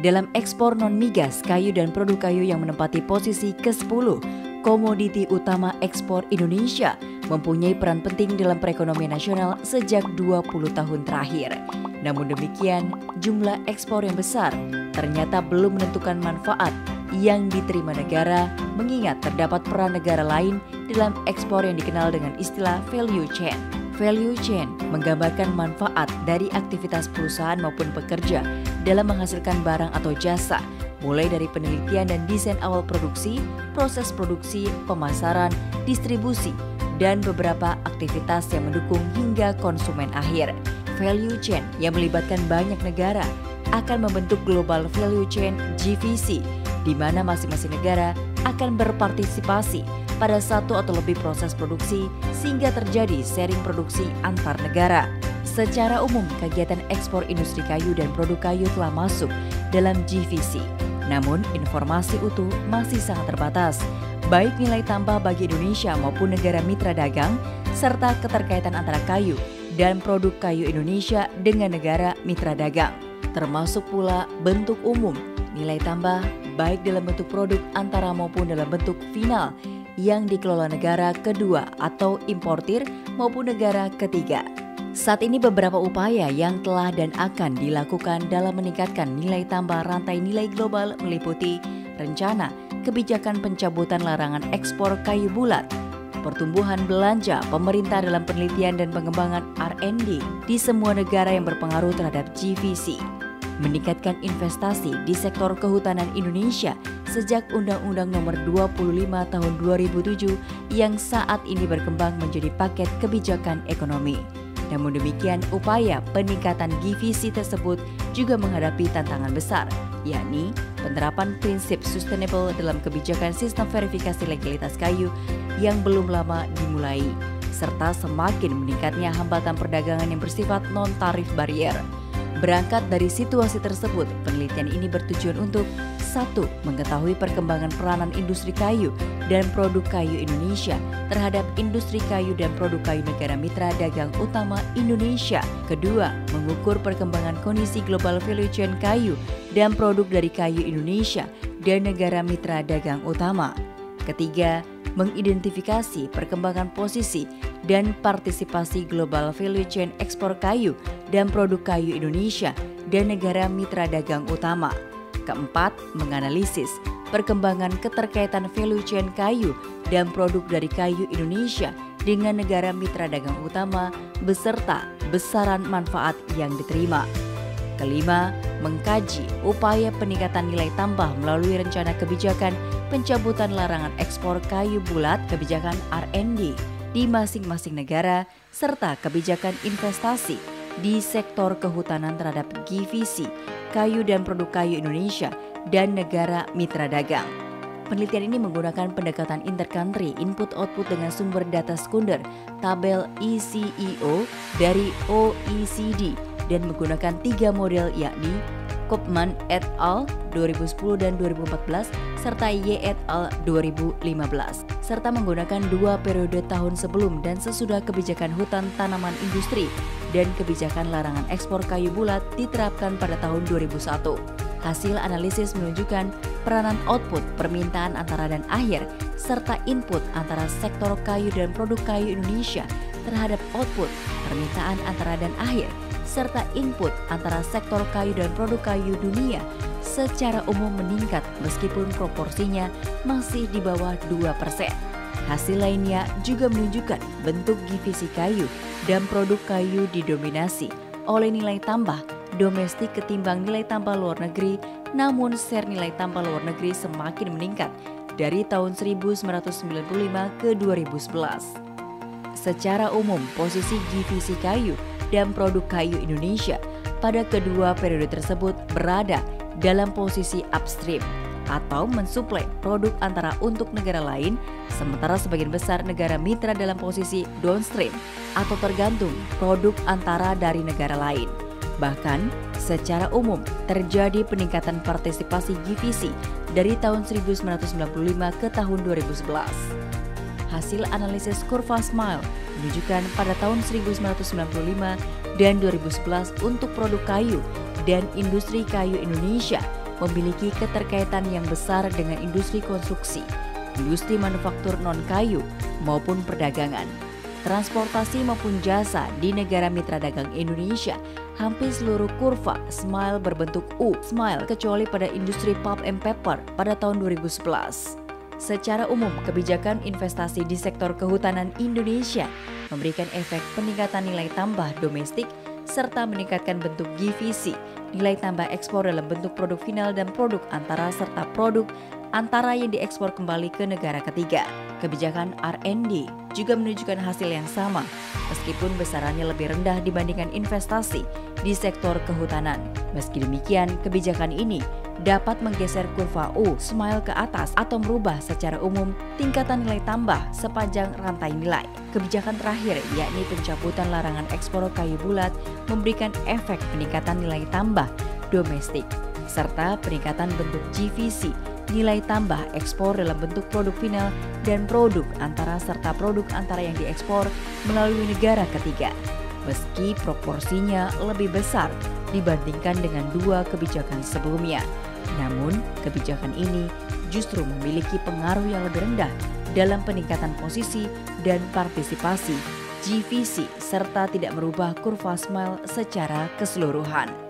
dalam ekspor non-migas, kayu dan produk kayu yang menempati posisi ke-10. Komoditi utama ekspor Indonesia mempunyai peran penting dalam perekonomian nasional sejak 20 tahun terakhir. Namun demikian, jumlah ekspor yang besar ternyata belum menentukan manfaat yang diterima negara, mengingat terdapat peran negara lain dalam ekspor yang dikenal dengan istilah value chain. Value chain menggambarkan manfaat dari aktivitas perusahaan maupun pekerja dalam menghasilkan barang atau jasa, mulai dari penelitian dan desain awal produksi, proses produksi, pemasaran, distribusi, dan beberapa aktivitas yang mendukung hingga konsumen akhir. Value chain yang melibatkan banyak negara akan membentuk Global Value Chain GVC, di mana masing-masing negara akan berpartisipasi pada satu atau lebih proses produksi sehingga terjadi sharing produksi antar negara. Secara umum, kegiatan ekspor industri kayu dan produk kayu telah masuk dalam GVC. Namun, informasi utuh masih sangat terbatas, baik nilai tambah bagi Indonesia maupun negara mitra dagang, serta keterkaitan antara kayu dan produk kayu Indonesia dengan negara mitra dagang. Termasuk pula bentuk umum nilai tambah baik dalam bentuk produk antara maupun dalam bentuk final yang dikelola negara kedua atau importir maupun negara ketiga. Saat ini beberapa upaya yang telah dan akan dilakukan dalam meningkatkan nilai tambah rantai nilai global meliputi rencana kebijakan pencabutan larangan ekspor kayu bulat, pertumbuhan belanja pemerintah dalam penelitian dan pengembangan R&D di semua negara yang berpengaruh terhadap GVC, meningkatkan investasi di sektor kehutanan Indonesia sejak Undang-Undang Nomor 25 Tahun 2007 yang saat ini berkembang menjadi paket kebijakan ekonomi. Namun demikian, upaya peningkatan GVC tersebut juga menghadapi tantangan besar, yakni penerapan prinsip sustainable dalam kebijakan sistem verifikasi legalitas kayu yang belum lama dimulai, serta semakin meningkatnya hambatan perdagangan yang bersifat non-tarif barrier. Berangkat dari situasi tersebut, penelitian ini bertujuan untuk 1. Mengetahui perkembangan peranan industri kayu dan produk kayu Indonesia terhadap industri kayu dan produk kayu negara mitra dagang utama Indonesia. 2. Mengukur perkembangan kondisi global value chain kayu dan produk dari kayu Indonesia dan negara mitra dagang utama. 3. Mengidentifikasi perkembangan posisi dan partisipasi global value chain ekspor kayu dan produk kayu Indonesia dan negara mitra dagang utama. 4. Menganalisis perkembangan keterkaitan value chain kayu dan produk dari kayu Indonesia dengan negara mitra dagang utama beserta besaran manfaat yang diterima. 5. Mengkaji upaya peningkatan nilai tambah melalui rencana kebijakan pencabutan larangan ekspor kayu bulat, kebijakan R&D di masing-masing negara, serta kebijakan investasi di sektor kehutanan terhadap GVC, kayu dan produk kayu Indonesia, dan negara mitra dagang. Penelitian ini menggunakan pendekatan intercountry input-output dengan sumber data sekunder, tabel ICIO dari OECD, dan menggunakan 3 model, yakni Koopman et al. 2010 dan 2014 serta Y et al. 2015, serta menggunakan 2 periode tahun sebelum dan sesudah kebijakan hutan tanaman industri dan kebijakan larangan ekspor kayu bulat diterapkan pada tahun 2001. Hasil analisis menunjukkan peranan output permintaan antara dan akhir serta input antara sektor kayu dan produk kayu Indonesia terhadap output permintaan antara dan akhir serta input antara sektor kayu dan produk kayu dunia secara umum meningkat meskipun proporsinya masih di bawah 2%. Hasil lainnya juga menunjukkan bentuk GVC kayu dan produk kayu didominasi oleh nilai tambah domestik ketimbang nilai tambah luar negeri, namun share nilai tambah luar negeri semakin meningkat dari tahun 1995 ke 2011. Secara umum, posisi GVC kayu dan produk kayu Indonesia pada kedua periode tersebut berada dalam posisi upstream atau mensuplai produk antara untuk negara lain, sementara sebagian besar negara mitra dalam posisi downstream atau tergantung produk antara dari negara lain. Bahkan, secara umum terjadi peningkatan partisipasi GVC dari tahun 1995 ke tahun 2011. Hasil analisis kurva SMILE menunjukkan pada tahun 1995 dan 2011 untuk produk kayu dan industri kayu Indonesia memiliki keterkaitan yang besar dengan industri konstruksi, industri manufaktur non-kayu maupun perdagangan. Transportasi maupun jasa di negara mitra dagang Indonesia, hampir seluruh kurva smile berbentuk U, smile kecuali pada industri pulp and paper pada tahun 2011. Secara umum, kebijakan investasi di sektor kehutanan Indonesia memberikan efek peningkatan nilai tambah domestik serta meningkatkan bentuk GVC, nilai tambah ekspor dalam bentuk produk final dan produk antara serta produk antara yang diekspor kembali ke negara ketiga. Kebijakan R&D juga menunjukkan hasil yang sama, meskipun besarannya lebih rendah dibandingkan investasi di sektor kehutanan. Meski demikian, kebijakan ini dapat menggeser kurva U smile ke atas atau merubah secara umum tingkatan nilai tambah sepanjang rantai nilai. Kebijakan terakhir, yakni pencabutan larangan ekspor kayu bulat, memberikan efek peningkatan nilai tambah domestik serta peningkatan bentuk GVC, nilai tambah ekspor dalam bentuk produk final dan produk antara serta produk antara yang diekspor melalui negara ketiga, meski proporsinya lebih besar dibandingkan dengan dua kebijakan sebelumnya. Namun, kebijakan ini justru memiliki pengaruh yang lebih rendah dalam peningkatan posisi dan partisipasi GVC serta tidak merubah kurva smile secara keseluruhan.